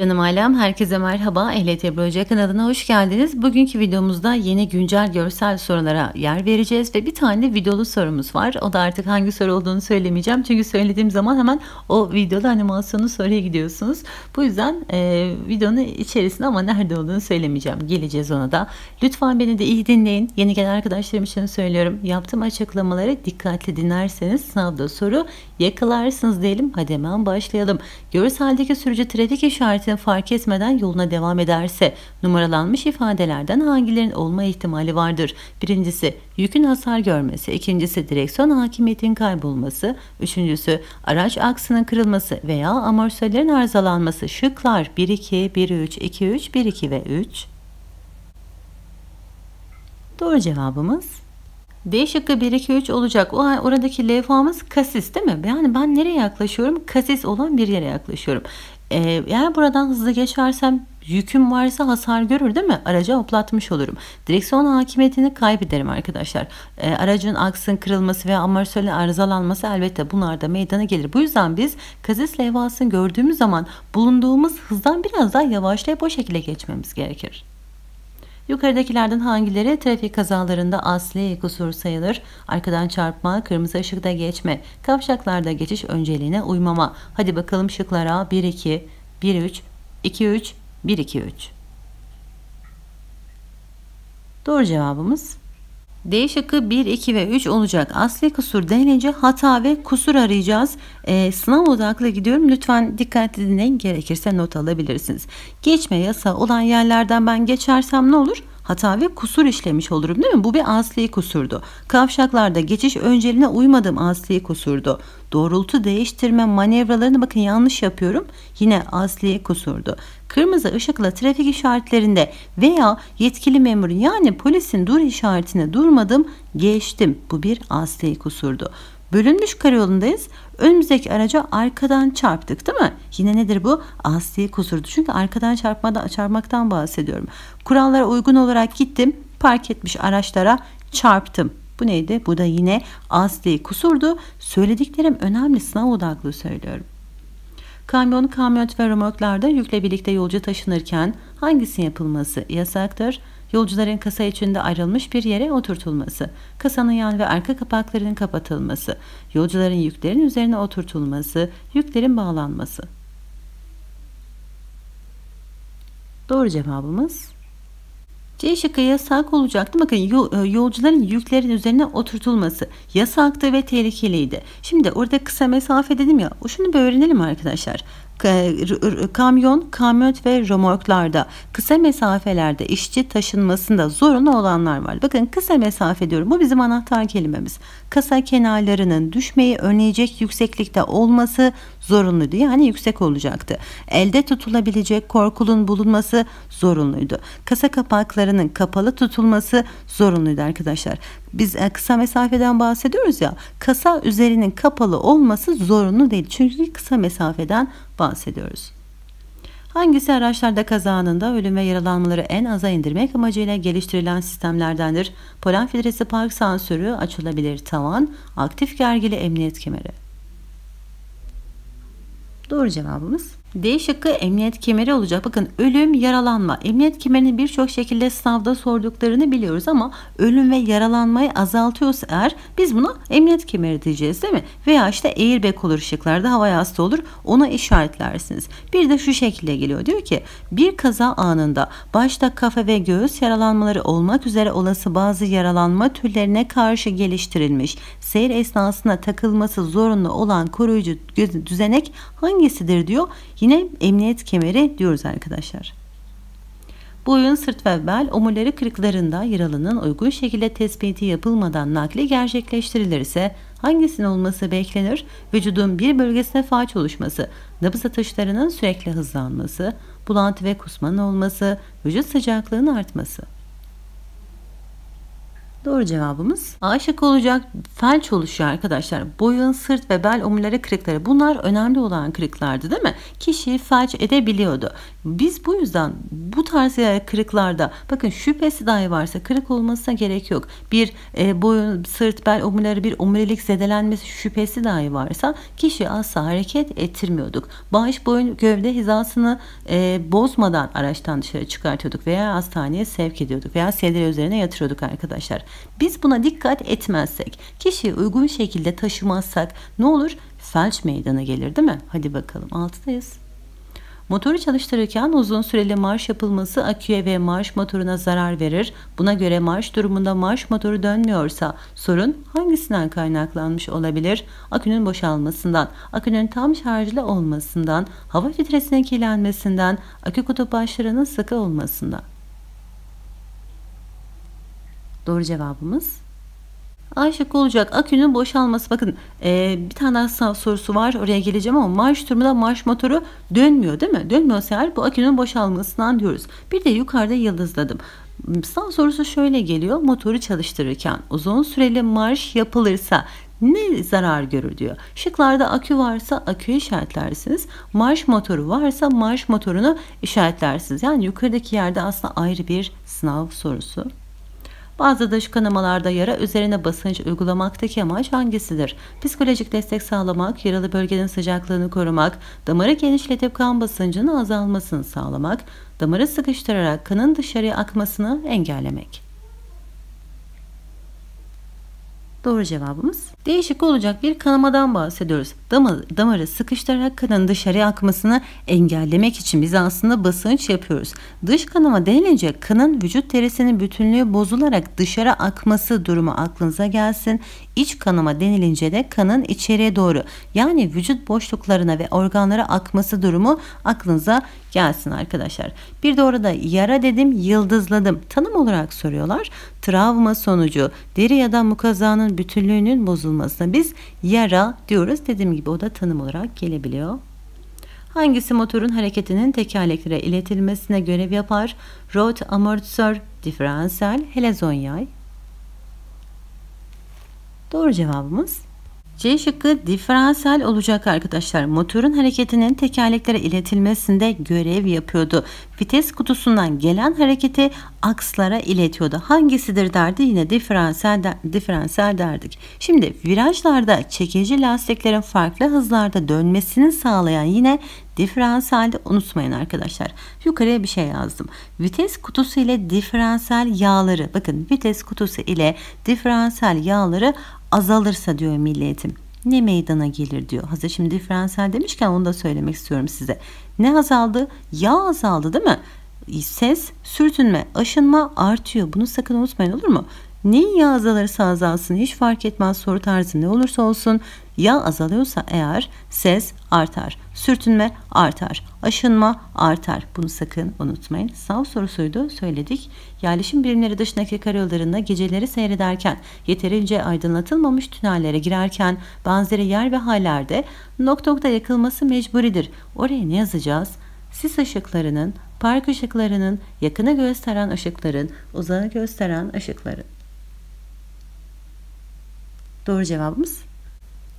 Canım ailem, herkese merhaba. Ehliyet Ebru Hoca kanalına hoş geldiniz. Bugünkü videomuzda yeni güncel görsel sorulara yer vereceğiz ve bir tane videolu sorumuz var. O da artık hangi soru olduğunu söylemeyeceğim. Çünkü söylediğim zaman hemen o videoda animasyonu soruya gidiyorsunuz. Bu yüzden videonun içerisinde ama nerede olduğunu söylemeyeceğim. Geleceğiz ona da. Lütfen beni de iyi dinleyin. Yeni gelen arkadaşlarım için söylüyorum. Yaptığım açıklamaları dikkatli dinlerseniz sınavda soru yakalarsınız diyelim. Hadi hemen başlayalım. Görseldeki sürücü trafik işareti fark etmeden yoluna devam ederse numaralanmış ifadelerden hangilerinin olma ihtimali vardır? Birincisi yükün hasar görmesi, ikincisi direksiyon hakimiyetin kaybolması, üçüncüsü araç aksının kırılması veya amortisörlerin arızalanması. Şıklar 1-2, 1-3, 2-3, 1-2 ve 3. Doğru cevabımız D şıkkı 1-2-3 olacak. Oradaki levhamız kasis değil mi? Yani ben nereye yaklaşıyorum? Kasis olan bir yere yaklaşıyorum. Eğer buradan hızlı geçersem yüküm varsa hasar görür değil mi? Araca hoplatmış olurum. Direksiyon hakimiyetini kaybederim arkadaşlar. Aracın aksın kırılması veya amortisörle arızalanması elbette bunlar da meydana gelir. Bu yüzden biz kasis levhasını gördüğümüz zaman bulunduğumuz hızdan biraz daha yavaşlayıp o şekilde geçmemiz gerekir. Yukarıdakilerden hangileri trafik kazalarında asli kusur sayılır? Arkadan çarpma, kırmızı ışıkta geçme, kavşaklarda geçiş önceliğine uymama. Hadi bakalım şıklara. 1-2, 1-3, 2-3, 1-2-3. Doğru cevabımız D şıkkı 1, 2 ve 3 olacak. Asli kusur denince hata ve kusur arayacağız. Sınav odaklı gidiyorum. Lütfen dikkatli dinleyin. Gerekirse not alabilirsiniz. Geçme yasağı olan yerlerden ben geçersem ne olur? Hata ve kusur işlemiş olurum değil mi? Bu bir asli kusurdu. Kavşaklarda geçiş önceliğine uymadım, asli kusurdu. Doğrultu değiştirme manevralarını bakın yanlış yapıyorum. Yine asli kusurdu. Kırmızı ışıkla trafik işaretlerinde veya yetkili memurun yani polisin dur işaretine durmadım, geçtim. Bu bir asli kusurdu. Bölünmüş karayolundayız. Önümüzdeki araca arkadan çarptık değil mi? Yine nedir bu? Asli kusurdu. Çünkü arkadan çarpmaktan bahsediyorum. Kurallara uygun olarak gittim. Park etmiş araçlara çarptım. Bu neydi? Bu da yine asli kusurdu. Söylediklerim önemli. Sınav odaklı söylüyorum. Kamyon, kamyonet ve römorklarda yükle birlikte yolcu taşınırken hangisinin yapılması yasaktır? Yolcuların kasa içinde ayrılmış bir yere oturtulması, kasanın yan ve arka kapaklarının kapatılması, yolcuların yüklerin üzerine oturtulması, yüklerin bağlanması. Doğru cevabımız C şıkkı yasak olacaktı. Bakın yolcuların yüklerin üzerine oturtulması yasaktı ve tehlikeliydi. Şimdi orada kısa mesafe dedim ya. Şunu bir öğrenelim arkadaşlar. Kamyon, kamyonet ve römorklarda kısa mesafelerde işçi taşınmasında zorunlu olanlar var. Bakın kısa mesafe diyorum. Bu bizim anahtar kelimemiz. Kasa kenarlarının düşmeyi önleyecek yükseklikte olması zorunluydu. Yani yüksek olacaktı. Elde tutulabilecek korkulun bulunması zorunluydu. Kasa kapaklarının kapalı tutulması zorunluydu arkadaşlar. Biz kısa mesafeden bahsediyoruz ya. Kasa üzerinin kapalı olması zorunlu değil. Çünkü kısa mesafeden bahsediyoruz. Hangisi araçlarda kaza anında ölüm ve yaralanmaları en aza indirmek amacıyla geliştirilen sistemlerdendir? Polen filtresi, park sensörü, açılabilir tavan, aktif gergili emniyet kemeri. Doğru cevabımız D şıkkı emniyet kemeri olacak. Bakın ölüm, yaralanma. Emniyet kemerini birçok şekilde sınavda sorduklarını biliyoruz ama ölüm ve yaralanmayı azaltıyorsa eğer biz buna emniyet kemeri diyeceğiz değil mi? Veya işte airbag olur şıklarda, hava yastığı olur, ona işaretlersiniz. Bir de şu şekilde geliyor. Diyor ki bir kaza anında başta kafa ve göğüs yaralanmaları olmak üzere olası bazı yaralanma türlerine karşı geliştirilmiş seyir esnasında takılması zorunlu olan koruyucu düzenek hangisidir diyor. Yine emniyet kemeri diyoruz arkadaşlar. Boyun, sırt ve bel omurları kırıklarında yaralının uygun şekilde tespiti yapılmadan nakli gerçekleştirilirse hangisinin olması beklenir? Vücudun bir bölgesine faç oluşması, nabız atışlarının sürekli hızlanması, bulantı ve kusmanın olması, vücut sıcaklığının artması. Doğru cevabımız A şıkkı olacak. Felç oluşuyor arkadaşlar. Boyun, sırt ve bel omurları kırıkları. Bunlar önemli olan kırıklardı değil mi? Kişiyi felç edebiliyordu. Biz bu yüzden bu tarz kırıklarda bakın şüphesi dahi varsa kırık olmasına gerek yok. Bir boyun, sırt, bel omurları bir omurilik zedelenmesi şüphesi dahi varsa kişi asla hareket ettirmiyorduk. Bağış, boyun, gövde hizasını bozmadan araçtan dışarı çıkartıyorduk veya hastaneye sevk ediyorduk veya sedye üzerine yatırıyorduk arkadaşlar. Biz buna dikkat etmezsek, kişiyi uygun şekilde taşımazsak ne olur? Felç meydana gelir, değil mi? Hadi bakalım, 6'dayız. Motoru çalıştırırken uzun süreli marş yapılması aküye ve marş motoruna zarar verir. Buna göre marş durumunda marş motoru dönmüyorsa sorun hangisinden kaynaklanmış olabilir? Akünün boşalmasından, akünün tam şarjlı olmasından, hava filtresinin kirlenmesinden, akü kutu başlarının sıkı olmasından. Doğru cevabımız A şıkkı olacak. Akünün boşalması. Bakın bir tane daha sınav sorusu var. Oraya geleceğim ama marş durumunda marş motoru dönmüyor, değil mi? Dönmüyorsa eğer bu akünün boşalmasından diyoruz. Bir de yukarıda yıldızladım. Sınav sorusu şöyle geliyor. Motoru çalıştırırken uzun süreli marş yapılırsa ne zarar görür diyor. Şıklarda akü varsa aküyü işaretlersiniz. Marş motoru varsa marş motorunu işaretlersiniz. Yani yukarıdaki yerde aslında ayrı bir sınav sorusu. Bazı dış kanamalarda yara üzerine basınç uygulamaktaki amaç hangisidir? Psikolojik destek sağlamak, yaralı bölgenin sıcaklığını korumak, damarı genişletip kan basıncının azalmasını sağlamak, damarı sıkıştırarak kanın dışarıya akmasını engellemek. Doğru cevabımız değişik olacak. Bir kanamadan bahsediyoruz. Damarı sıkıştırarak kanın dışarıya akmasını engellemek için biz aslında basınç yapıyoruz. Dış kanama denilince kanın vücut derisinin bütünlüğü bozularak dışarı akması durumu aklınıza gelsin. İç kanama denilince de kanın içeriye doğru yani vücut boşluklarına ve organlara akması durumu aklınıza gelsin arkadaşlar. Bir de orada yara dedim, yıldızladım. Tanım olarak soruyorlar. Travma sonucu deri ya da mukazanın bütünlüğünün bozulmasına biz yara diyoruz. Dediğim gibi o da tanım olarak gelebiliyor. Hangisi motorun hareketinin tekerleklere iletilmesine görev yapar? Rot, amortisör, diferansiyel, helezon yay. Doğru cevabımız C şıkkı diferansiyel olacak arkadaşlar. Motorun hareketinin tekerleklere iletilmesinde görev yapıyordu. Vites kutusundan gelen hareketi akslara iletiyordu. Hangisidir derdi, yine diferansiyel derdik. Şimdi virajlarda çekici lastiklerin farklı hızlarda dönmesini sağlayan yine diferansiyelde unutmayın arkadaşlar. Yukarıya bir şey yazdım. Vites kutusu ile diferansiyel yağları, bakın vites kutusu ile diferansiyel yağları azalırsa diyor Milli Eğitim, ne meydana gelir diyor. Hazır şimdi diferansiyel demişken onu da söylemek istiyorum size. Ne azaldı? Yağ azaldı, değil mi? Ses, sürtünme, aşınma artıyor. Bunu sakın unutmayın, olur mu? Neyin yağ azalırsa azalsın hiç fark etmez, soru tarzı ne olursa olsun. Yağ azalıyorsa eğer ses artar, sürtünme artar, aşınma artar. Bunu sakın unutmayın. Sınav sorusuydu, söyledik. Yerleşim birimleri dışındaki karayollarında geceleri seyrederken, yeterince aydınlatılmamış tünellere girerken, benzeri yer ve hallerde nokta yakılması mecburidir. Oraya ne yazacağız? Sis ışıklarının, park ışıklarının, yakını gösteren ışıkların, uzağı gösteren ışıkların. Doğru cevabımız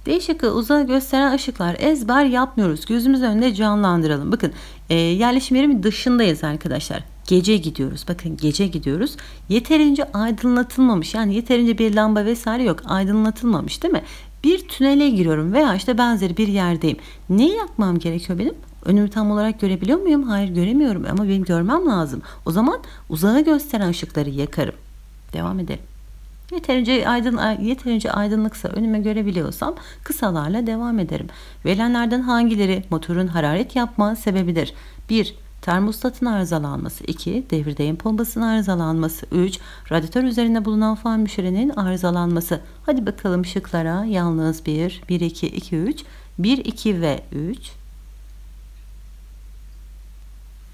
D şıkkı, uzağı gösteren ışıklar. Ezber yapmıyoruz. Gözümüz önünde canlandıralım. Bakın yerleşim yerimin dışındayız arkadaşlar. Gece gidiyoruz. Bakın gece gidiyoruz. Yeterince aydınlatılmamış. Yani yeterince bir lamba vesaire yok. Aydınlatılmamış, değil mi? Bir tünele giriyorum veya işte benzeri bir yerdeyim. Neyi yapmam gerekiyor benim? Önümü tam olarak görebiliyor muyum? Hayır, göremiyorum ama benim görmem lazım. O zaman uzağı gösteren ışıkları yakarım. Devam edelim. Yeterince aydınlıksa, önüme görebiliyorsam kısalarla devam ederim. Verilenlerden hangileri motorun hararet yapma sebebidir? 1- Termostatın arızalanması. 2- Devir değim pompasının arızalanması. 3- Radyatör üzerinde bulunan fan müşirinin arızalanması. Hadi bakalım şıklara. Yalnız 1, 1, 2, 2, 3, 1, 2 ve 3.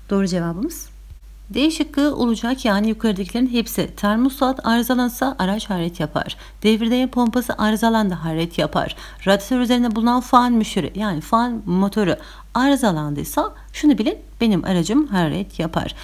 Doğru cevabımız D şıkkı olacak, yani yukarıdakilerin hepsi. Termostat arızalansa araç hararet yapar. Devreye pompası arızalandı, hararet yapar. Radyatör üzerinde bulunan fan müşürü, yani fan motoru arızalandıysa şunu bilin, benim aracım hararet yapar.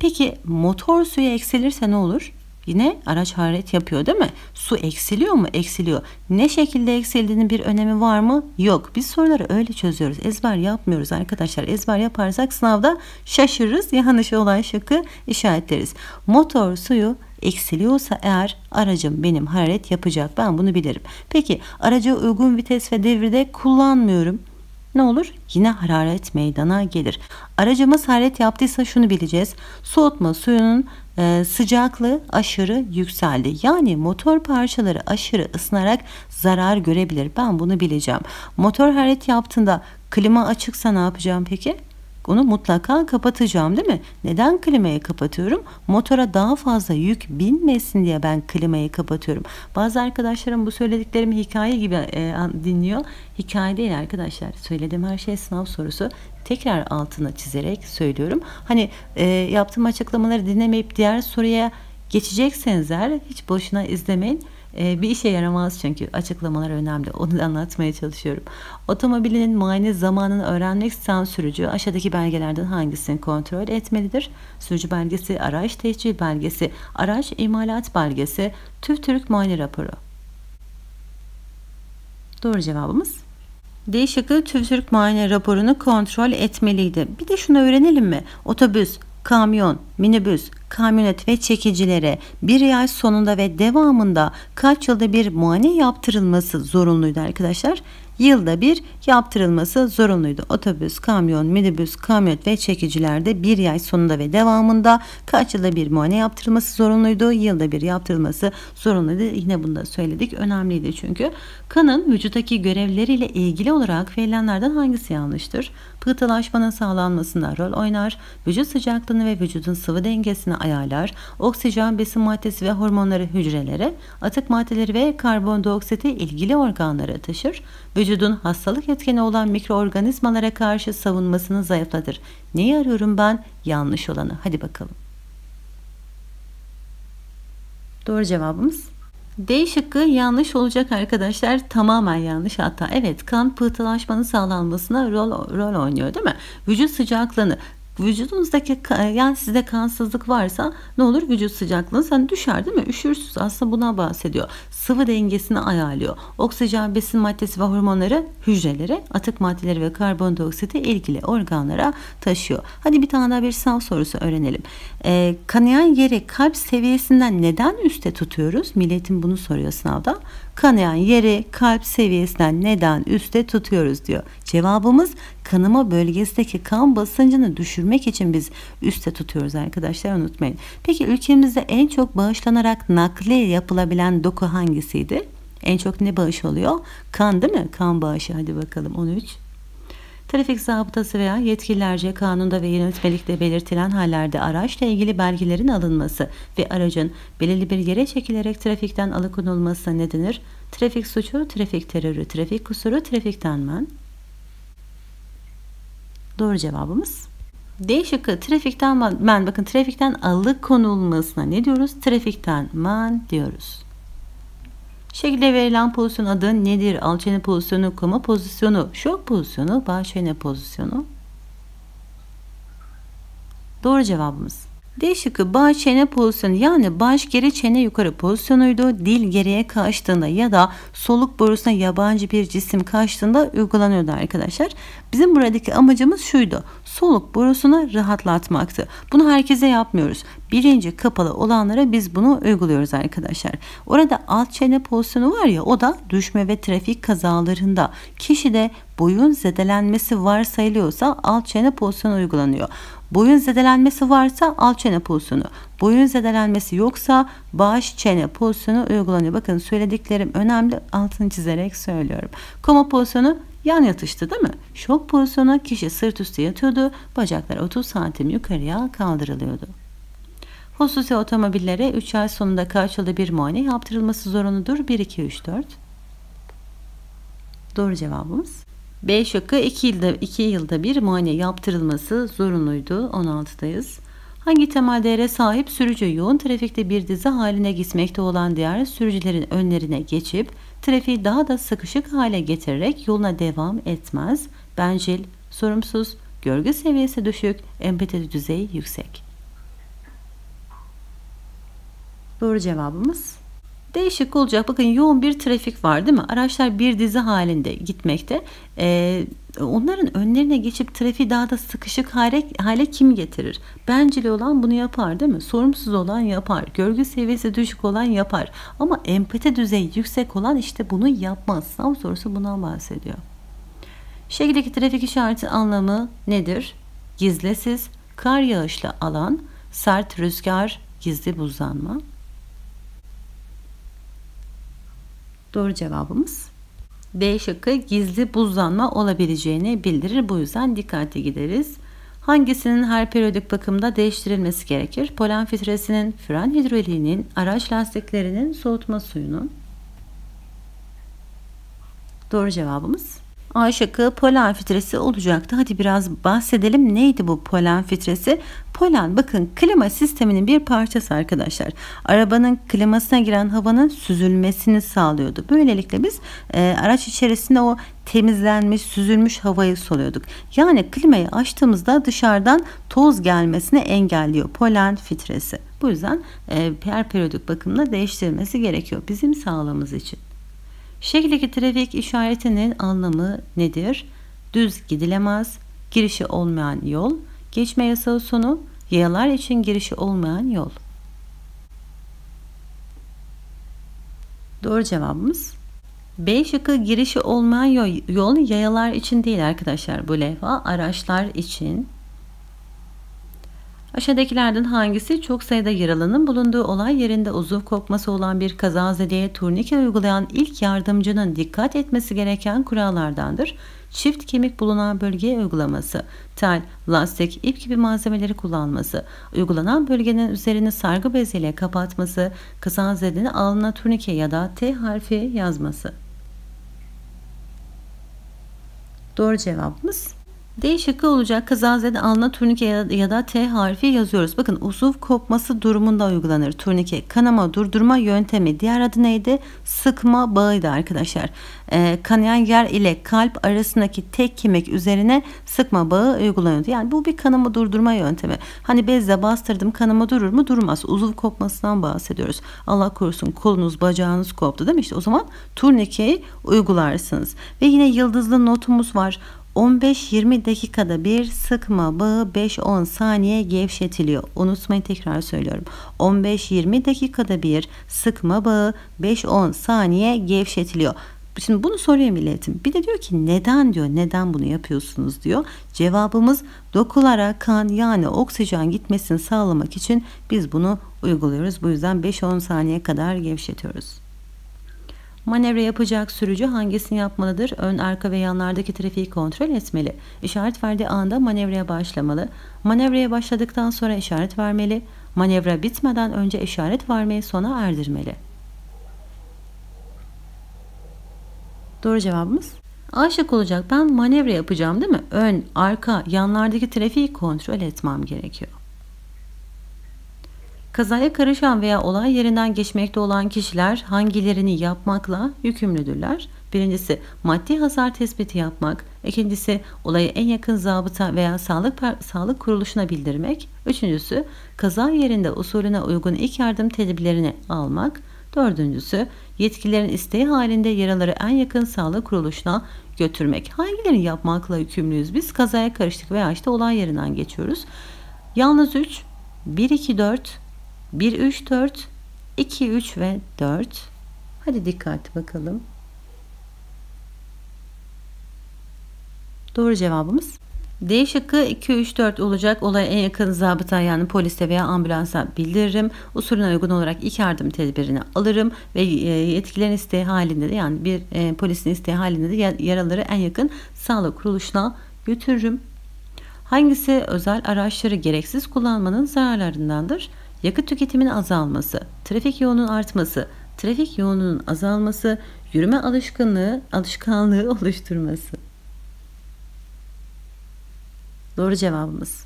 Peki motor suyu eksilirse ne olur? Yine araç hararet yapıyor değil mi? Su eksiliyor mu? Eksiliyor. Ne şekilde eksildiğinin bir önemi var mı? Yok. Biz soruları öyle çözüyoruz. Ezber yapmıyoruz arkadaşlar. Ezber yaparsak sınavda şaşırırız. Yanlış olan şıkkı işaretleriz. Motor suyu eksiliyorsa eğer aracım benim hararet yapacak. Ben bunu bilirim. Peki araca uygun vites ve devirde kullanmıyorum. Ne olur? Yine hararet meydana gelir. Aracımız hararet yaptıysa şunu bileceğiz. Soğutma suyunun sıcaklığı aşırı yükseldi. Yani motor parçaları aşırı ısınarak zarar görebilir. Ben bunu bileceğim. Motor hararet yaptığında klima açıksa ne yapacağım peki? Onu mutlaka kapatacağım değil mi? Neden klimayı kapatıyorum? Motora daha fazla yük binmesin diye ben klimayı kapatıyorum. Bazı arkadaşlarım bu söylediklerimi hikaye gibi dinliyor. Hikaye değil arkadaşlar. Söylediğim her şey sınav sorusu. Tekrar altına çizerek söylüyorum. Hani yaptığım açıklamaları dinlemeyip diğer soruya geçecekseniz eğer hiç boşuna izlemeyin. Bir işe yaramaz çünkü açıklamalar önemli. Onu da anlatmaya çalışıyorum. Otomobilin muayene zamanını öğrenmek isteyen sürücü aşağıdaki belgelerden hangisini kontrol etmelidir? Sürücü belgesi, araç tescil belgesi, araç imalat belgesi, TÜVTÜRK muayene raporu. Doğru cevabımız D şıkkı, TÜVTÜRK muayene raporunu kontrol etmeliydi. Bir de şunu öğrenelim mi? Otobüs, kamyon, minibüs, kamyonet ve çekicilere bir yaz sonunda ve devamında kaç yılda bir muayene yaptırılması zorunluydu arkadaşlar? Yılda bir yaptırılması zorunluydu. Otobüs, kamyon, minibüs, kamyonet ve çekicilerde bir yaz sonunda ve devamında kaç yılda bir muayene yaptırılması zorunluydu? Yılda bir yaptırılması zorunluydu. Yine bunu da söyledik. Önemliydi çünkü. Kanın vücuttaki görevleriyle ilgili olarak verilenlerden hangisi yanlıştır? Pıhtılaşmanın sağlanmasında rol oynar, vücut sıcaklığını ve vücudun sıvı dengesini ayarlar, oksijen, besin maddesi ve hormonları hücrelere, atık maddeleri ve karbondioksiti ilgili organlara taşır, vücudun hastalık etkeni olan mikroorganizmalara karşı savunmasını zayıflatır. Neyi arıyorum ben? Yanlış olanı. Hadi bakalım. Doğru cevabımız D şıkkı yanlış olacak arkadaşlar. Tamamen yanlış hatta. Evet, kan pıhtılaşmanın sağlanmasına rol oynuyor değil mi? Vücut sıcaklığını, vücudunuzdaki, yani sizde kansızlık varsa ne olur? Vücut sıcaklığı sen düşer değil mi? Üşürsüz, aslında buna bahsediyor. Sıvı dengesini ayarlıyor. Oksijen, besin maddesi ve hormonları hücrelere, atık maddeleri ve karbondioksiti ilgili organlara taşıyor. Hadi bir tane daha bir sınav sorusu öğrenelim. Kanayan yeri kalp seviyesinden neden üstte tutuyoruz? Milli Eğitim bunu soruyor sınavda. Kanayan yeri kalp seviyesinden neden üstte tutuyoruz diyor. Cevabımız kanama bölgesindeki kan basıncını düşürmek için biz üstte tutuyoruz arkadaşlar, unutmayın. Peki ülkemizde en çok bağışlanarak nakli yapılabilen doku hangisiydi? En çok ne bağışı oluyor? Kan değil mi? Kan bağışı. Hadi bakalım 13. Trafik zabıtası veya yetkililerce kanunda ve yönetmelikte belirtilen hallerde araçla ilgili belgelerin alınması ve aracın belirli bir yere çekilerek trafikten alıkonulmasına ne denir? Trafik suçu, trafik terörü, trafik kusuru, trafikten men. Doğru cevabımız D şıkkı, trafikten men. Bakın, trafikten alıkonulmasına ne diyoruz? Trafikten men diyoruz. Şekilde verilen pozisyon adı nedir? Alçene pozisyonu, koma pozisyonu, şok pozisyonu, bahçene pozisyonu. Doğru cevabımız D şıkkı, baş çene pozisyonu, yani baş geri çene yukarı pozisyonuydu. Dil geriye kaçtığında ya da soluk borusuna yabancı bir cisim kaçtığında uygulanıyordu arkadaşlar. Bizim buradaki amacımız şuydu. Soluk borusunu rahatlatmaktı. Bunu herkese yapmıyoruz. Bilinci kapalı olanlara biz bunu uyguluyoruz arkadaşlar. Orada alt çene pozisyonu var ya, o da düşme ve trafik kazalarında kişide boyun zedelenmesi varsayılıyorsa alt çene pozisyonu uygulanıyor. Boyun zedelenmesi varsa alt çene pozisyonu. Boyun zedelenmesi yoksa baş çene pozisyonu uygulanıyor. Bakın, söylediklerim önemli, altını çizerek söylüyorum. Koma pozisyonu yan yatıştı değil mi? Şok pozisyonu, kişi sırt üstü yatıyordu. Bacaklar 30 santim yukarıya kaldırılıyordu. Hususi otomobillere 3 ay sonunda kaç yılda bir muayene yaptırılması zorunludur? 1, 2, 3, 4. Doğru cevabımız B şıkkı, 2 yılda bir muayene yaptırılması zorunluydu. 16'dayız. Hangi temel değere sahip sürücü yoğun trafikte bir dizi haline gitmekte olan diğer sürücülerin önlerine geçip trafiği daha da sıkışık hale getirerek yoluna devam etmez? Bencil, sorumsuz, görgü seviyesi düşük, empati düzeyi yüksek. Doğru cevabımız D şıkkı olacak. Bakın yoğun bir trafik var değil mi? Araçlar bir dizi halinde gitmekte. Onların önlerine geçip trafiği daha da sıkışık hale kim getirir? Bencil olan bunu yapar değil mi? Sorumsuz olan yapar. Görgü seviyesi düşük olan yapar. Ama empati düzeyi yüksek olan işte bunu yapmaz. Sınav sorusu bundan bahsediyor. Şekildeki trafik işareti anlamı nedir? Gizlesiz, kar yağışlı alan, sert rüzgar, gizli buzlanma. Doğru cevabımız D şıkkı gizli buzlanma olabileceğini bildirir. Bu yüzden dikkatli gideriz. Hangisinin her periyodik bakımda değiştirilmesi gerekir? Polen filtresinin, fren hidroliğinin, araç lastiklerinin, soğutma suyunun. Doğru cevabımız A şıkkı polen filtresi olacaktı. Hadi biraz bahsedelim. Neydi bu polen filtresi? Polen bakın klima sisteminin bir parçası arkadaşlar. Arabanın klimasına giren havanın süzülmesini sağlıyordu. Böylelikle biz araç içerisinde o temizlenmiş, süzülmüş havayı soluyorduk. Yani klimayı açtığımızda dışarıdan toz gelmesini engelliyor polen filtresi. Bu yüzden her periyodik bakımda değiştirilmesi gerekiyor bizim sağlığımız için. Şekildeki trafik işaretinin anlamı nedir? Düz gidilemez, girişi olmayan yol, geçme yasağı sonu, yayalar için girişi olmayan yol. Doğru cevabımız B şıkkı girişi olmayan yol, yayalar için değil arkadaşlar bu levha, araçlar için. Aşağıdakilerden hangisi çok sayıda yaralının bulunduğu olay yerinde uzuv kopması olan bir kazazedeye turnike uygulayan ilk yardımcının dikkat etmesi gereken kurallardandır? Çift kemik bulunan bölgeye uygulaması, tel, lastik, ip gibi malzemeleri kullanması, uygulanan bölgenin üzerini sargı beziyle kapatması, kazazedenin alnına turnike ya da T harfi yazması. Doğru cevabımız D şıkkı olacak. Kazazede alnına turnike ya da T harfi yazıyoruz. Bakın uzuv kopması durumunda uygulanır turnike. Kanama durdurma yöntemi. Diğer adı neydi? Sıkma bağıydı arkadaşlar. Kanayan yer ile kalp arasındaki tek kemik üzerine sıkma bağı uygulanıyordu. Yani bu bir kanama durdurma yöntemi. Hani bezle bastırdım kanama durur mu? Durmaz. Uzuv kopmasından bahsediyoruz. Allah korusun kolunuz bacağınız koptu değil mi? İşte o zaman turnikeyi uygularsınız. Ve yine yıldızlı notumuz var. 15-20 dakikada bir sıkma bağı 5-10 saniye gevşetiliyor. Unutmayın tekrar söylüyorum. 15-20 dakikada bir sıkma bağı 5-10 saniye gevşetiliyor. Şimdi bunu soruyor milletim. Bir de diyor ki neden diyor. Neden bunu yapıyorsunuz diyor. Cevabımız dokulara kan yani oksijen gitmesini sağlamak için biz bunu uyguluyoruz. Bu yüzden 5-10 saniye kadar gevşetiyoruz. Manevra yapacak sürücü hangisini yapmalıdır? Ön, arka ve yanlardaki trafiği kontrol etmeli. İşaret verdiği anda manevraya başlamalı. Manevraya başladıktan sonra işaret vermeli. Manevra bitmeden önce işaret vermeyi sona erdirmeli. Doğru cevabımız A şıkkı olacak. Ben manevra yapacağım değil mi? Ön, arka, yanlardaki trafiği kontrol etmem gerekiyor. Kazaya karışan veya olay yerinden geçmekte olan kişiler hangilerini yapmakla yükümlüdürler? Birincisi maddi hasar tespiti yapmak. İkincisi olayı en yakın zabıta veya sağlık kuruluşuna bildirmek. Üçüncüsü kaza yerinde usulüne uygun ilk yardım tedbirlerini almak. Dördüncüsü yetkililerin isteği halinde yaraları en yakın sağlık kuruluşuna götürmek. Hangilerini yapmakla yükümlüyüz biz? Kazaya karıştık veya işte olay yerinden geçiyoruz. Yalnız 3, 1, 2, 4... 1, 3, 4, 2, 3 ve 4. Hadi dikkatli bakalım. Doğru cevabımız D şıkkı 2, 3, 4 olacak. Olaya en yakın zabıta yani polise veya ambulansa bildiririm. Usulüne uygun olarak ilk yardım tedbirini alırım. Ve yetkililerin isteği halinde de yani bir polisin isteği halinde de yaraları en yakın sağlık kuruluşuna götürürüm. Hangisi özel araçları gereksiz kullanmanın zararlarındandır? Yakıt tüketiminin azalması, trafik yoğunluğunun artması, trafik yoğunluğunun azalması, yürüme alışkanlığı oluşturması. Doğru cevabımız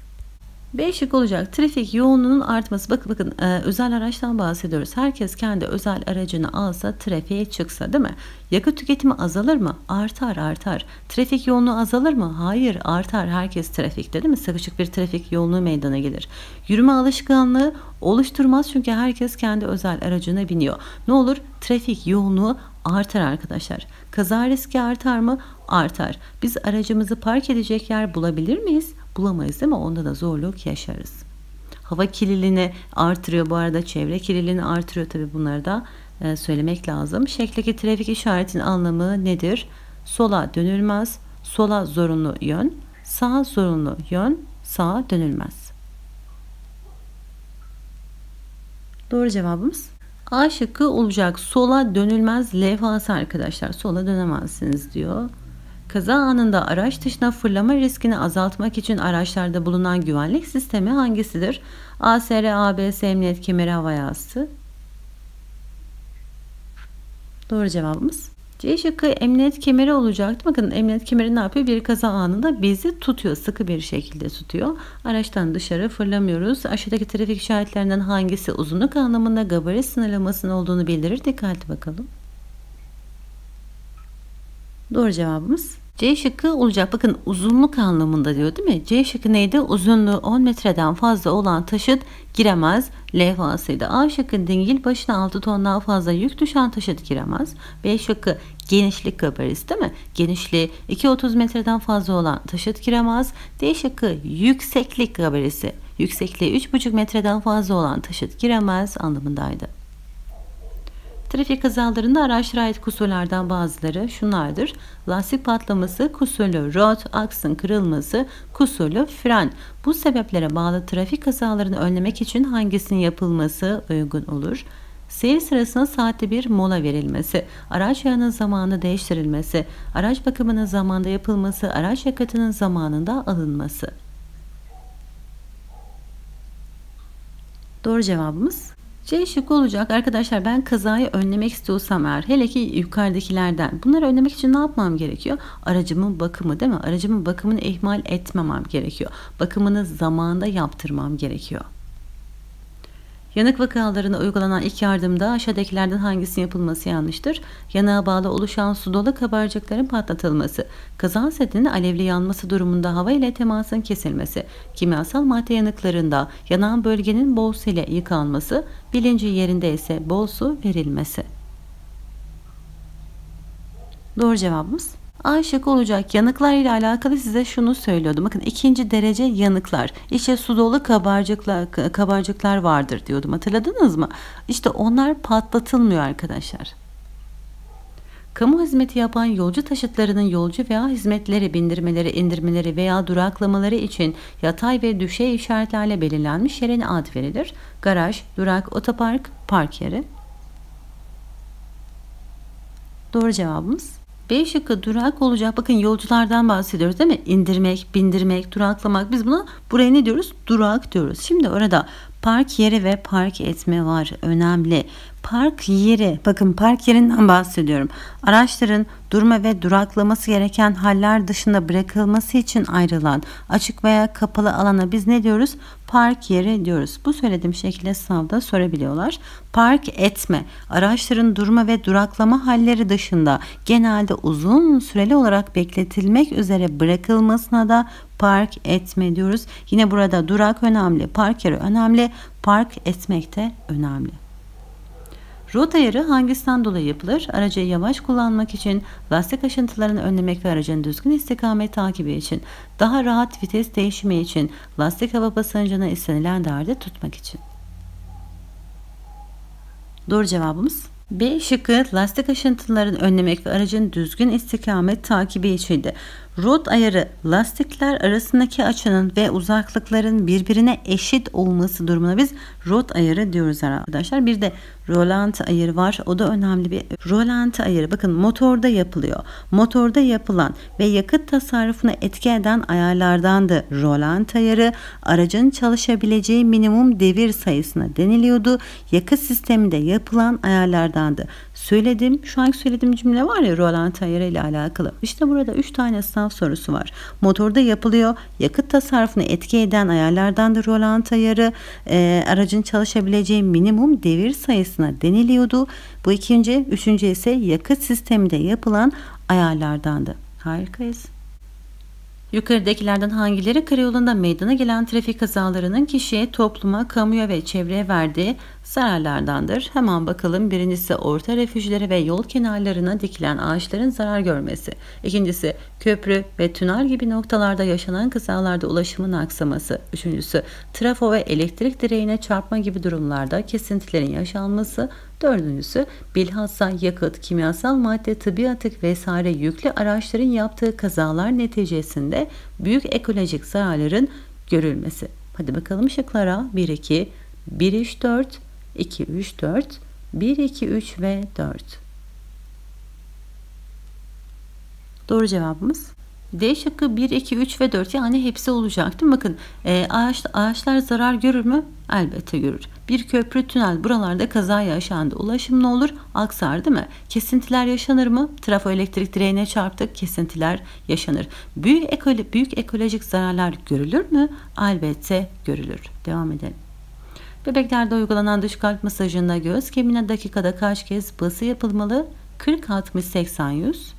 B şık olacak. Trafik yoğunluğunun artması. Bakın özel araçtan bahsediyoruz. Herkes kendi özel aracını alsa, trafiğe çıksa, değil mi? Yakıt tüketimi azalır mı? Artar, artar. Trafik yoğunluğu azalır mı? Hayır, artar. Herkes trafikte, değil mi? Sıkışık bir trafik yoğunluğu meydana gelir. Yürüme alışkanlığı oluşturmaz çünkü herkes kendi özel aracına biniyor. Ne olur? Trafik yoğunluğu artar arkadaşlar. Kaza riski artar mı? Artar. Biz aracımızı park edecek yer bulabilir miyiz? Bulamayız, değil mi? Onda da zorluk yaşarız. Hava kirliliğini artırıyor bu arada, çevre kirliliğini artırıyor. Tabii bunları da söylemek lazım. Şekildeki trafik işaretinin anlamı nedir? Sola dönülmez, sola zorunlu yön, sağa zorunlu yön, sağa dönülmez. Doğru cevabımız A şıkkı olacak. Sola dönülmez levhası arkadaşlar. Sola dönemezsiniz diyor. Kaza anında araç dışına fırlama riskini azaltmak için araçlarda bulunan güvenlik sistemi hangisidir? ASR, ABS, emniyet kemeri, hava yastığı. Doğru cevabımız C şıkkı emniyet kemeri olacaktı. Bakın emniyet kemeri ne yapıyor? Bir kaza anında bizi tutuyor. Sıkı bir şekilde tutuyor. Araçtan dışarı fırlamıyoruz. Aşağıdaki trafik işaretlerinden hangisi uzunluk anlamında gabarit sınırlamasının olduğunu bildirir? Dikkatli bakalım. Doğru cevabımız C şıkkı olacak. Bakın uzunluk anlamında diyor, değil mi? C şıkkı neydi? Uzunluğu 10 metreden fazla olan taşıt giremez levhasıydı. A şıkkı dingil başına 6 tondan fazla yük düşen taşıt giremez. B şıkkı genişlik gabarisi, değil mi? Genişliği 2,30 metreden fazla olan taşıt giremez. D şıkkı yükseklik gabarisi. Yüksekliği 3,5 metreden fazla olan taşıt giremez anlamındaydı. Trafik kazalarında araçlara ait kusurlardan bazıları şunlardır. Lastik patlaması, kusurlu rot, aksın kırılması, kusurlu fren. Bu sebeplere bağlı trafik kazalarını önlemek için hangisinin yapılması uygun olur? Seyir sırasında saatte bir mola verilmesi, araç yağının zamanında değiştirilmesi, araç bakımının zamanında yapılması, araç yakıtının zamanında alınması. Doğru cevabımız C şıkkı olacak. Arkadaşlar ben kazayı önlemek istiyorsam eğer, hele ki yukarıdakilerden, bunları önlemek için ne yapmam gerekiyor? Aracımın bakımı, değil mi? Aracımın bakımını ihmal etmemem gerekiyor. Bakımını zamanında yaptırmam gerekiyor. Yanık vakalarına uygulanan ilk yardımda aşağıdakilerden hangisinin yapılması yanlıştır? Yanağa bağlı oluşan su dolu kabarcıkların patlatılması, kaza setinin alevli yanması durumunda hava ile temasın kesilmesi, kimyasal madde yanıklarında yanan bölgenin bol su ile yıkanması, bilinci yerinde ise bol su verilmesi. Doğru cevabımız A şıkkı olacak. Yanıklar ile alakalı size şunu söylüyordum. Bakın ikinci derece yanıklar. İşte su dolu kabarcıklar vardır diyordum. Hatırladınız mı? İşte onlar patlatılmıyor arkadaşlar. Kamu hizmeti yapan yolcu taşıtlarının yolcu veya hizmetleri, bindirmeleri, indirmeleri veya duraklamaları için yatay ve düşey işaretlerle belirlenmiş yere ad verilir. Garaj, durak, otopark, park yeri. Doğru cevabımız B şıkkı durak olacak. Bakın yolculardan bahsediyoruz, değil mi? İndirmek, bindirmek, duraklamak. Biz buna, buraya ne diyoruz? Durak diyoruz. Şimdi orada park yeri ve park etme var. Önemli. Park yeri. Bakın park yerinden bahsediyorum. Araçların durma ve duraklaması gereken haller dışında bırakılması için ayrılan açık veya kapalı alana biz ne diyoruz? Park yeri diyoruz. Bu söylediğim şekilde sınavda sorabiliyorlar. Park etme. Araçların durma ve duraklama halleri dışında genelde uzun süreli olarak bekletilmek üzere bırakılmasına da park etme diyoruz. Yine burada durak önemli, park yeri önemli, park etmek de önemli. Rot ayarı hangisinden dolayı yapılır? Aracı yavaş kullanmak için, lastik aşıntılarını önlemek ve aracın düzgün istikamet takibi için, daha rahat vites değişimi için, lastik hava basıncını istenilen değerde tutmak için. Doğru cevabımız B şıkkı lastik aşıntılarını önlemek ve aracın düzgün istikamet takibi içindi. Rot ayarı lastikler arasındaki açının ve uzaklıkların birbirine eşit olması durumuna biz rot ayarı diyoruz arkadaşlar. Bir de rolanti ayarı var. O da önemli bir rolanti ayarı. Bakın motorda yapılıyor. Motorda yapılan ve yakıt tasarrufuna etki eden ayarlardandı rolanti ayarı. Aracın çalışabileceği minimum devir sayısına deniliyordu. Yakıt sisteminde yapılan ayarlardandı. söyledim. Şu anki söylediğim cümle var ya, rolant ayarı ile alakalı. İşte burada 3 tane sınav sorusu var. Motorda yapılıyor. Yakıt tasarrufunu etki eden ayarlardan da rolant ayarı, aracın çalışabileceği minimum devir sayısına deniliyordu. Bu ikinci. Üçüncü ise yakıt sisteminde yapılan ayarlardandı. Harikayız. Yukarıdakilerden hangileri karayolunda meydana gelen trafik kazalarının kişiye, topluma, kamuya ve çevreye verdiği zararlardandır? Hemen bakalım. Birincisi orta refüjlere ve yol kenarlarına dikilen ağaçların zarar görmesi. İkincisi köprü ve tünel gibi noktalarda yaşanan kazalarda ulaşımın aksaması. Üçüncüsü trafo ve elektrik direğine çarpma gibi durumlarda kesintilerin yaşanması. Dördüncüsü bilhassa yakıt, kimyasal madde, tıbbi atık vesaire yüklü araçların yaptığı kazalar neticesinde büyük ekolojik zararların görülmesi. Hadi bakalım şıklara. 1-2, 1-3-4, 2-3-4, 1-2-3 ve 4. Doğru cevabımız D şıkkı 1, 2, 3 ve 4, yani hepsi olacaktı. Bakın ağaçlar zarar görür mü? Elbette görür. Bir köprü, tünel, buralarda kaza yaşandı. Ulaşım ne olur? Aksar, değil mi? Kesintiler yaşanır mı? Trafo, elektrik direğine çarptık. Kesintiler yaşanır. Büyük ekolojik zararlar görülür mü? Elbette görülür. Devam edelim. Bebeklerde uygulanan dış kalp masajında göğüs kemiğine dakikada kaç kez bası yapılmalı? 40, 60, 80, 100.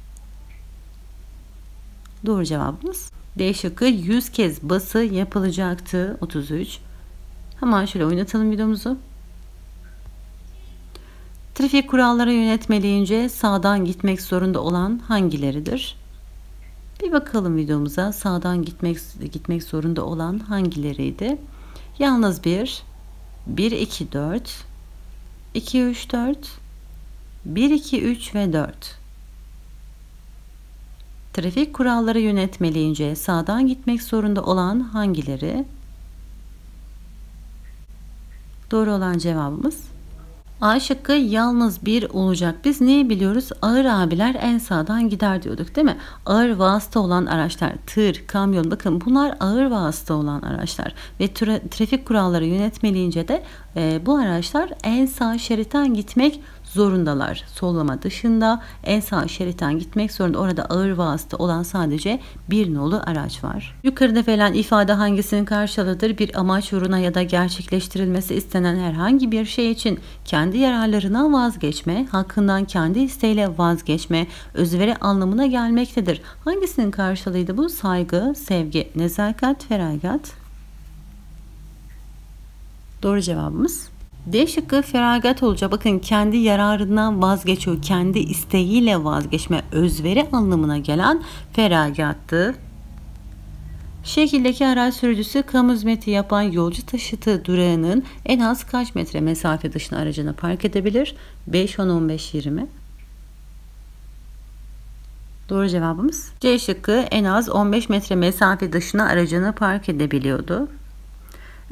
Doğru cevabımız D şıkkı 100 kez bası yapılacaktı. 33. Hemen şöyle oynatalım videomuzu. Trafik kuralları yönetmeliğince sağdan gitmek zorunda olan hangileridir? Bir bakalım videomuza. Sağdan gitmek zorunda olan hangileriydi? Yalnız 1, 1, 2, 4, 2, 3, 4, 1, 2, 3 ve 4. Trafik kuralları yönetmeliğince sağdan gitmek zorunda olan hangileri? Doğru olan cevabımız A şıkkı yalnız 1 olacak. Biz neyi biliyoruz? Ağır abiler en sağdan gider diyorduk, değil mi? Ağır vasıta olan araçlar, tır, kamyon, bakın bunlar ağır vasıta olan araçlar ve trafik kuralları yönetmeliğince de bu araçlar en sağ şeritten gitmek zorundalar. Sollama dışında en sağ şeritten gitmek zorunda. Orada ağır vasıta olan sadece bir nolu araç var. Yukarıda verilen ifade hangisinin karşılığıdır? Bir amaç uğruna ya da gerçekleştirilmesi istenen herhangi bir şey için kendi yararlarına vazgeçme, hakkından kendi isteğiyle vazgeçme, özveri anlamına gelmektedir. Hangisinin karşılığıydı bu? Saygı, sevgi, nezakat, feragat. Doğru cevabımız D şıkkı feragat olacak. Bakın kendi yararından vazgeçiyor. Kendi isteğiyle vazgeçme, özveri anlamına gelen feragattı. Şekildeki araç sürücüsü kamu hizmeti yapan yolcu taşıtı durağının en az kaç metre mesafe dışına aracını park edebilir? 5, 10, 15, 20. Doğru cevabımız C şıkkı en az 15 metre mesafe dışına aracını park edebiliyordu.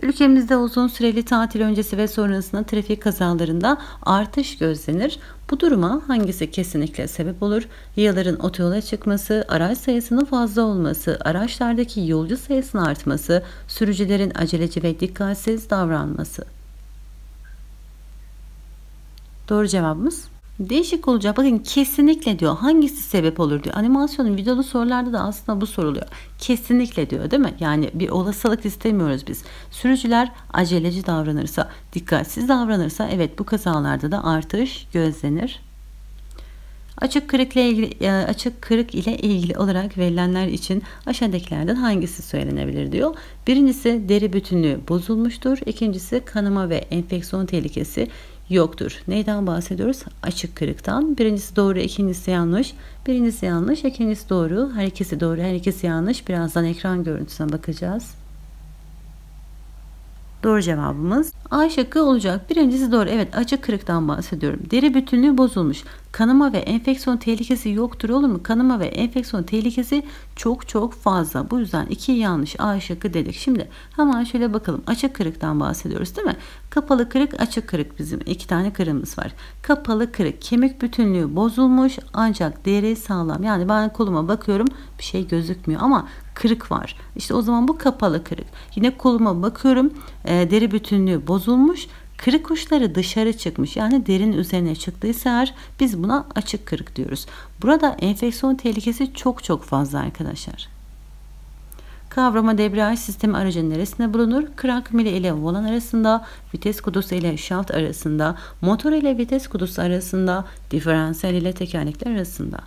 Ülkemizde uzun süreli tatil öncesi ve sonrasında trafik kazalarında artış gözlenir. Bu duruma hangisi kesinlikle sebep olur? Yılların otoyola çıkması, araç sayısının fazla olması, araçlardaki yolcu sayısının artması, sürücülerin aceleci ve dikkatsiz davranması. Doğru cevabımız değişik olacak. Bakın kesinlikle diyor. Hangisi sebep olur diyor. Animasyonun videolu sorularda da aslında bu soruluyor. Kesinlikle diyor, değil mi? Yani bir olasılık istemiyoruz biz. Sürücüler aceleci davranırsa, dikkatsiz davranırsa evet bu kazalarda da artış gözlenir. Açık kırık ile ilgili olarak verilenler için aşağıdakilerden hangisi söylenebilir diyor. Birincisi deri bütünlüğü bozulmuştur. İkincisi kanama ve enfeksiyon tehlikesi yoktur. Neyden bahsediyoruz? Açık kırıktan. Birincisi doğru, ikincisi yanlış. Birincisi yanlış, ikincisi doğru. Her ikisi doğru, her ikisi yanlış. Birazdan ekran görüntüsüne bakacağız. Doğru cevabımız A şıkkı olacak. Birincisi doğru. Evet, açık kırıktan bahsediyorum. Deri bütünlüğü bozulmuş. Kanama ve enfeksiyon tehlikesi yoktur olur mu? Kanama ve enfeksiyon tehlikesi çok fazla. Bu yüzden 2 yanlış, A şıkkı dedik. Şimdi hemen şöyle bakalım. Açık kırıktan bahsediyoruz, değil mi? Kapalı kırık, açık kırık bizim. 2 tane kırığımız var. Kapalı kırık kemik bütünlüğü bozulmuş ancak deri sağlam. Yani ben koluma bakıyorum bir şey gözükmüyor ama kırık var. İşte o zaman bu kapalı kırık. Yine koluma bakıyorum deri bütünlüğü bozulmuş. Kırık uçları dışarı çıkmış, yani derinin üzerine çıktıysa eğer, biz buna açık kırık diyoruz. Burada enfeksiyon tehlikesi çok fazla arkadaşlar. Kavrama debriyaj sistemi aracın neresinde bulunur? Krank mili ile volan arasında, vites kutusu ile şaft arasında, motor ile vites kutusu arasında, diferansiyel ile tekerlekler arasında.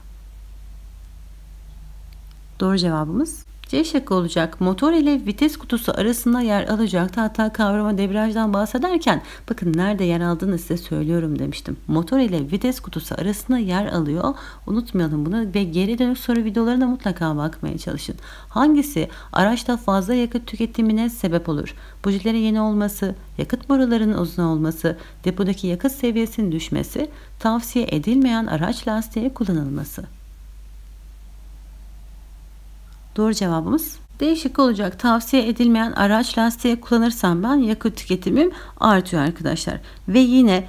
Doğru cevabımız C şıkkı olacak. Motor ile vites kutusu arasında yer alacaktı. Hatta kavrama debriyajdan bahsederken bakın nerede yer aldığını size söylüyorum demiştim. Motor ile vites kutusu arasında yer alıyor. Unutmayalım bunu ve geri dönüş soru videolarına mutlaka bakmaya çalışın. Hangisi araçta fazla yakıt tüketimine sebep olur? Bujilerin yeni olması, yakıt borularının uzun olması, depodaki yakıt seviyesinin düşmesi, tavsiye edilmeyen araç lastiği kullanılması. Doğru cevabımız D şıkkı olacak. Tavsiye edilmeyen araç lastiği kullanırsam ben yakıt tüketimim artıyor arkadaşlar. Ve yine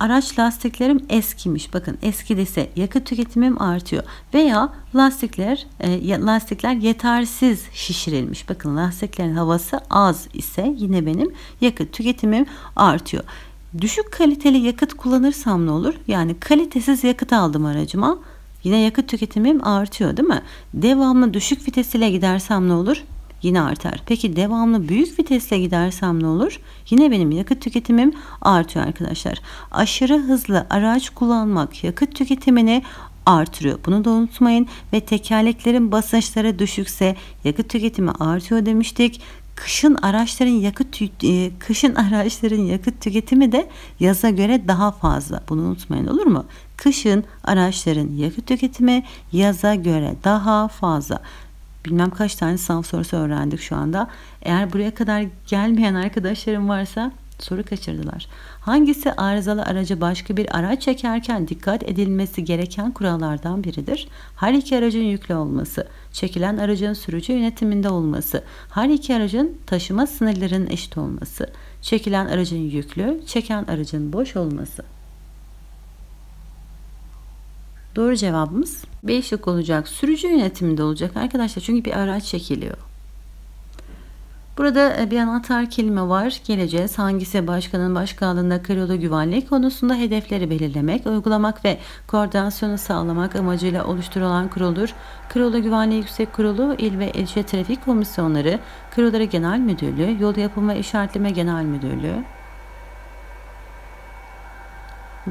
araç lastiklerim eskimiş. Bakın eskidiyse yakıt tüketimim artıyor. Veya lastikler yetersiz şişirilmiş. Bakın lastiklerin havası az ise yine benim yakıt tüketimim artıyor. Düşük kaliteli yakıt kullanırsam ne olur? Yani kalitesiz yakıt aldım aracıma. Yine yakıt tüketimim artıyor değil mi? Devamlı düşük vitesiyle gidersem ne olur? Yine artar. Peki devamlı büyük vitesle gidersem ne olur? Yine benim yakıt tüketimim artıyor arkadaşlar. Aşırı hızlı araç kullanmak yakıt tüketimini artırıyor. Bunu da unutmayın. Ve tekerleklerin basınçları düşükse yakıt tüketimi artıyor demiştik. Kışın araçların yakıt tüketimi de yaza göre daha fazla. Bunu unutmayın, olur mu? Kışın araçların yakıt tüketimi yaza göre daha fazla. Bilmem kaç tane sınav sorusu öğrendik şu anda. Eğer buraya kadar gelmeyen arkadaşlarım varsa soru kaçırdılar. Hangisi arızalı araca başka bir araç çekerken dikkat edilmesi gereken kurallardan biridir? Her iki aracın yüklü olması, çekilen aracın sürücü yönetiminde olması, her iki aracın taşıma sınırlarının eşit olması, çekilen aracın yüklü, çeken aracın boş olması. Doğru cevabımız B şıkkı olacak. Sürücü yönetiminde olacak arkadaşlar, çünkü bir araç çekiliyor. Burada bir anahtar kelime var. Geleceğiz. Hangisi başkanın başkanlığında karayolu güvenliği konusunda hedefleri belirlemek, uygulamak ve koordinasyonu sağlamak amacıyla oluşturulan kuruldur. Karayolu Güvenliği Yüksek Kurulu, İl ve İlçe Trafik Komisyonları, Karayolları Genel Müdürlüğü, Yol Yapımı ve İşaretleme Genel Müdürlüğü.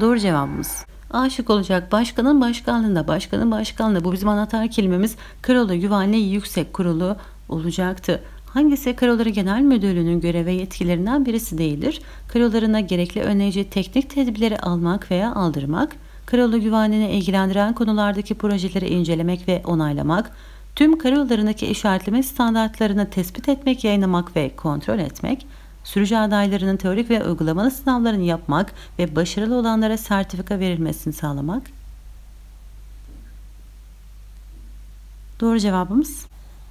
Doğru cevabımız A şıkkı olacak. Başkanın başkanlığında bu bizim anahtar kelimemiz Karayolu Güvenliği Yüksek Kurulu olacaktı. Hangisi Karayolları Genel Müdürlüğü'nün görev ve yetkilerinden birisi değildir? Karayollarına gerekli önleyici teknik tedbirleri almak veya aldırmak, karayolu güvenliğine ilgilendiren konulardaki projeleri incelemek ve onaylamak, tüm karayollarındaki işaretleme standartlarını tespit etmek, yayınlamak ve kontrol etmek, sürücü adaylarının teorik ve uygulamalı sınavlarını yapmak ve başarılı olanlara sertifika verilmesini sağlamak. Doğru cevabımız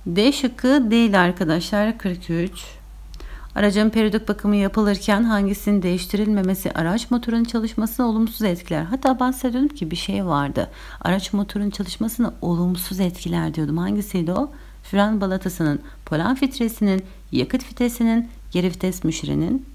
D şıkkı değil arkadaşlar. 43. Aracın periyodik bakımı yapılırken hangisinin değiştirilmemesi araç motorunun çalışmasını olumsuz etkiler? Hatta ben size diyordum ki bir şey vardı. Araç motorunun çalışmasını olumsuz etkiler diyordum. Hangisiydi o? Fren balatasının, polen filtresinin, yakıt vitesinin, geri vites müşirinin.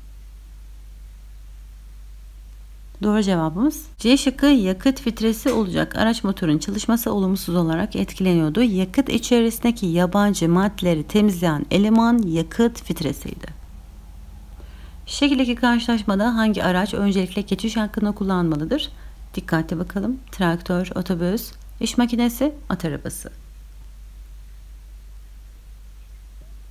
Doğru cevabımız C şıkkı yakıt filtresi olacak. Araç motorun çalışması olumsuz olarak etkileniyordu. Yakıt içerisindeki yabancı maddeleri temizleyen eleman yakıt filtresiydi. Şekildeki karşılaşmada hangi araç öncelikle geçiş hakkını kullanmalıdır? Dikkatli bakalım. Traktör, otobüs, iş makinesi, at arabası.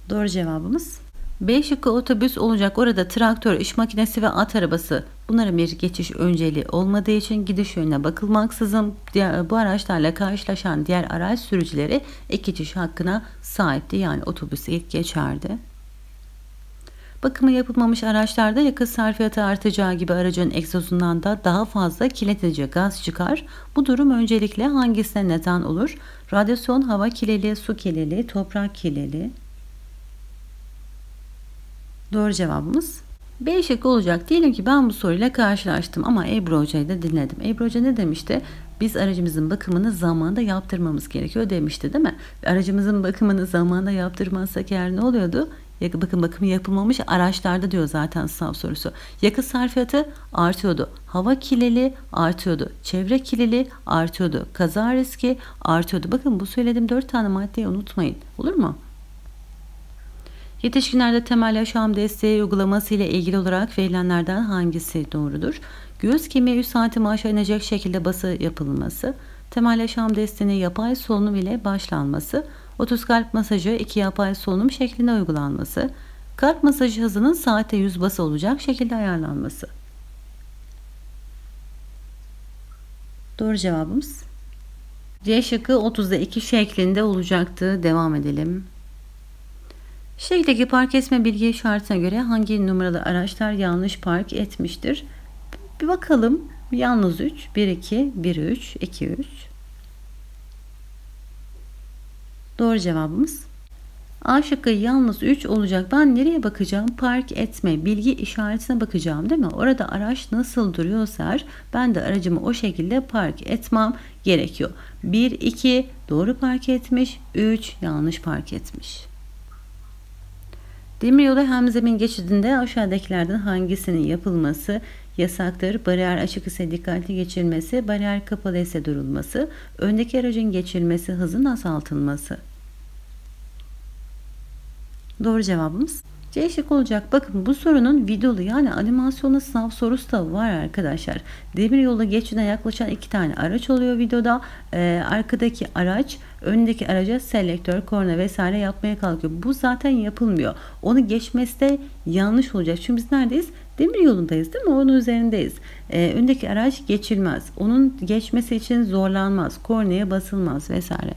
Doğru cevabımız B şıkkı otobüs olacak. Orada traktör, iş makinesi ve at arabası, bunların bir geçiş önceliği olmadığı için gidiş yönüne bakılmaksızın bu araçlarla karşılaşan diğer araç sürücüleri ek geçiş hakkına sahipti. Yani otobüs ilk geçerdi. Bakımı yapılmamış araçlarda yakıt sarfiyatı artacağı gibi aracın egzozundan da daha fazla kirletici gaz çıkar. Bu durum öncelikle hangisine neden olur? Radyasyon, hava kirliliği, su kirliliği, toprak kirliliği. Doğru cevabımız B şıkkı olacak. Diyelim ki ben bu soruyla karşılaştım ama Ebru Hoca'yı da dinledim. Ebru Hoca ne demişti? Biz aracımızın bakımını zamanında yaptırmamız gerekiyor demişti değil mi? Aracımızın bakımını zamanında yaptırmazsak eğer ne oluyordu? Bakın, bakımı yapılmamış araçlarda diyor zaten sınav sorusu. Yakıt sarfiyatı artıyordu. Hava kirliliği artıyordu. Çevre kirliliği artıyordu. Kaza riski artıyordu. Bakın bu söylediğim 4 tane maddeyi unutmayın. Olur mu? Yetişkinlerde temel yaşam desteği uygulaması ile ilgili olarak verilenlerden hangisi doğrudur? Göğüs kemiği 3 santim aşağı inecek şekilde bası yapılması. Temel yaşam desteğine yapay solunum ile başlanması. 30 kalp masajı 2 yapay solunum şeklinde uygulanması. Kalp masajı hızının saatte 100 bası olacak şekilde ayarlanması. Doğru cevabımız C şıkkı 30'da 2 şeklinde olacaktı. Devam edelim. Şekildeki park etme bilgi işaretine göre hangi numaralı araçlar yanlış park etmiştir? Bir bakalım. Yalnız 3, 1, 2, 1, 3, 2, 3. Doğru cevabımız A şıkkı yalnız 3 olacak. Ben nereye bakacağım? Park etme bilgi işaretine bakacağım değil mi? Orada araç nasıl duruyorsa ben de aracımı o şekilde park etmem gerekiyor. 1, 2 doğru park etmiş. 3 yanlış park etmiş. Demiryolu hemzemin geçidinde aşağıdakilerden hangisinin yapılması yasaktır? Bariyer açık ise dikkatli geçilmesi, bariyer kapalı ise durulması, öndeki aracın geçilmesi, hızın azaltılması. Doğru cevabımız C şıkkı olacak. Bakın bu sorunun videolu yani animasyonlu sınav sorusu da var arkadaşlar. Demiryolu geçidine yaklaşan 2 tane araç oluyor videoda. Arkadaki araç öndeki araca selektör, korna vesaire yapmaya kalkıyor. Bu zaten yapılmıyor. Onu geçmesi de yanlış olacak. Çünkü biz neredeyiz? Demiryolundayız değil mi? Onun üzerindeyiz. Öndeki araç geçilmez. Onun geçmesi için zorlanmaz. Kornaya basılmaz vesaire.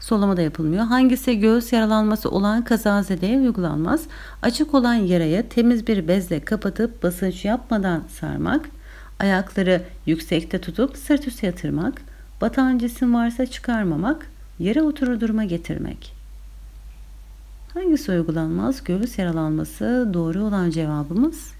Solama da yapılmıyor. Hangisi göğüs yaralanması olan kazazedeye uygulanmaz? Açık olan yarayı temiz bir bezle kapatıp basınç yapmadan sarmak. Ayakları yüksekte tutup sırt üstü yatırmak. Batan cisim varsa çıkarmamak. Yere oturur duruma getirmek. Hangisi uygulanmaz? Göğüs yaralanması doğru olan cevabımız.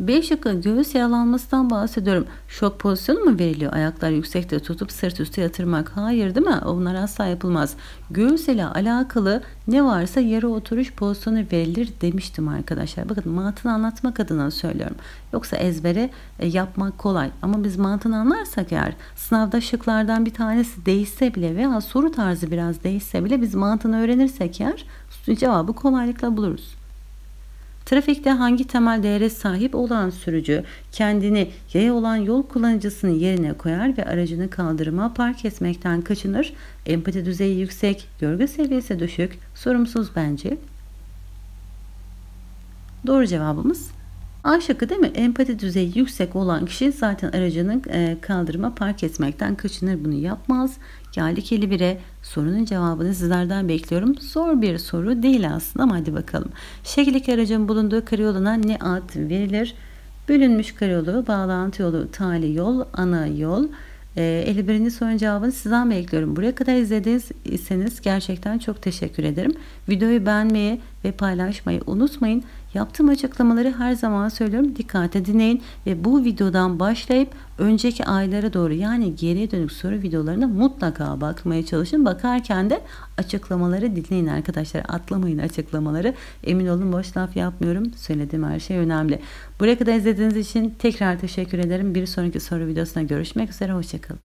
B şıkkı göğüs yaralanmasından bahsediyorum. Şok pozisyonu mu veriliyor? Ayaklar yüksekte tutup sırt üstü yatırmak. Hayır değil mi? Onlar asla yapılmaz. Göğüs ile alakalı ne varsa yere oturuş pozisyonu verilir demiştim arkadaşlar. Bakın mantığını anlatmak adına söylüyorum. Yoksa ezbere yapmak kolay. Ama biz mantığını anlarsak eğer sınavda şıklardan bir tanesi değişse bile veya soru tarzı biraz değişse bile biz mantığını öğrenirsek eğer cevabı kolaylıkla buluruz. Trafikte hangi temel değere sahip olan sürücü kendini yaya olan yol kullanıcısının yerine koyar ve aracını kaldırıma park etmekten kaçınır? Empati düzeyi yüksek, görgü seviyesi düşük, sorumsuz bence. Doğru cevabımız A şıkkı değil mi? Empati düzeyi yüksek olan kişi zaten aracını kaldırıma park etmekten kaçınır. Bunu yapmaz. Geldik 51'e. Sorunun cevabını sizlerden bekliyorum. Zor bir soru değil aslında ama hadi bakalım. Şekildeki aracın bulunduğu karayoluna ne ad verilir? Bölünmüş karayolu, bağlantı yolu, tali yol, ana yol. 51'in sorunun cevabını sizden bekliyorum. Buraya kadar izlediyseniz gerçekten çok teşekkür ederim. Videoyu beğenmeyi ve paylaşmayı unutmayın. Yaptığım açıklamaları her zaman söylüyorum. Dikkate dinleyin ve bu videodan başlayıp önceki aylara doğru yani geriye dönük soru videolarına mutlaka bakmaya çalışın. Bakarken de açıklamaları dinleyin arkadaşlar. Atlamayın açıklamaları. Emin olun boş laf yapmıyorum. Söylediğim her şey önemli. Buraya kadar izlediğiniz için tekrar teşekkür ederim. Bir sonraki soru videosuna görüşmek üzere. Hoşça kalın.